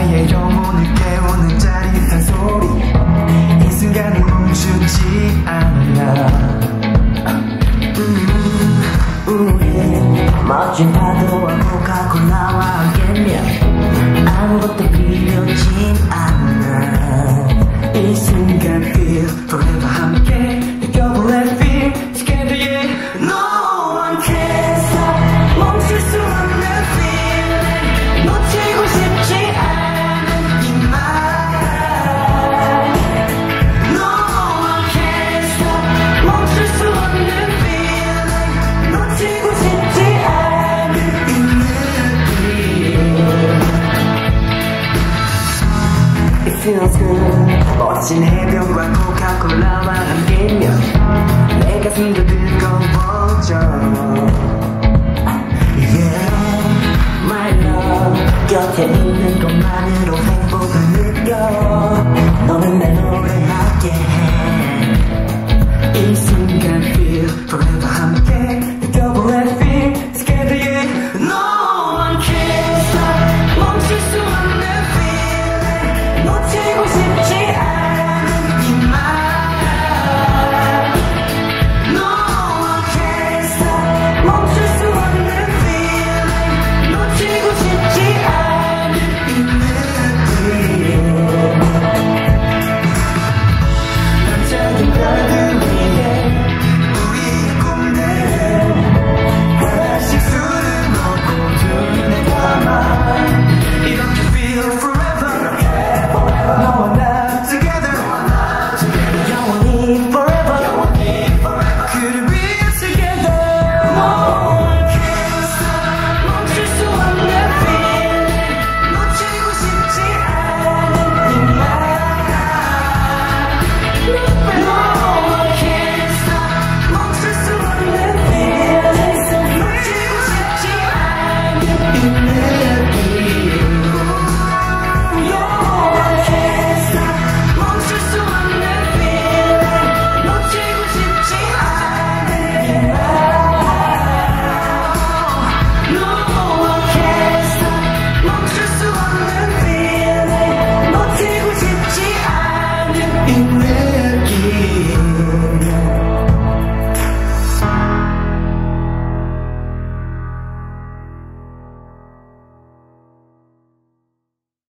나의 영혼을 깨우는 짜릿한 소리 이 순간이 멈추지 않아 우리 멋진 파도와 코카콜라와 함께면 아무것도 필요진 않아 이 순간 feel forever 함께 느껴볼래 feel together yeah No one can stop 멈출 수 없는 feeling 놓치고 싶지 않은 이 말 No one can stop 멈출 수 없는 feeling 놓치고 싶지 않은 이 느낌 It feels good 멋진 해변과 코카콜라와 함께면 내 가슴도 뜨거워져 Yeah, my love 곁에 있는 것만으로